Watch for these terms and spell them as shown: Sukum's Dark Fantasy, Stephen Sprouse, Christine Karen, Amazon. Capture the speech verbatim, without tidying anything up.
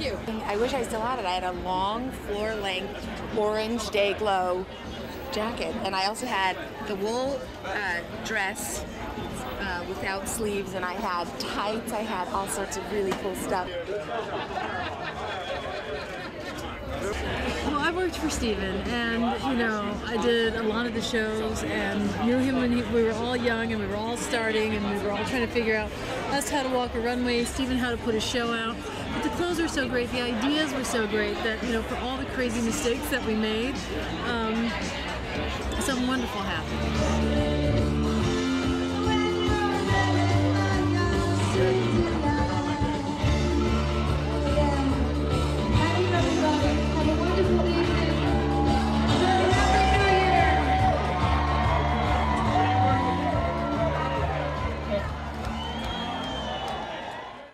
Thank you. I wish I still had it. I had a long floor-length orange day glow jacket, and I also had the wool uh, dress uh, without sleeves, and I had tights. I had all sorts of really cool stuff. Well, I worked for Stephen, and you know, I did a lot of the shows, and knew him when he, we were all young, and we were all starting, and we were all trying to figure out us how to walk a runway, Stephen how to put a show out. But the clothes were so great, the ideas were so great that, you know, for all the crazy mistakes that we made, um, something wonderful happened.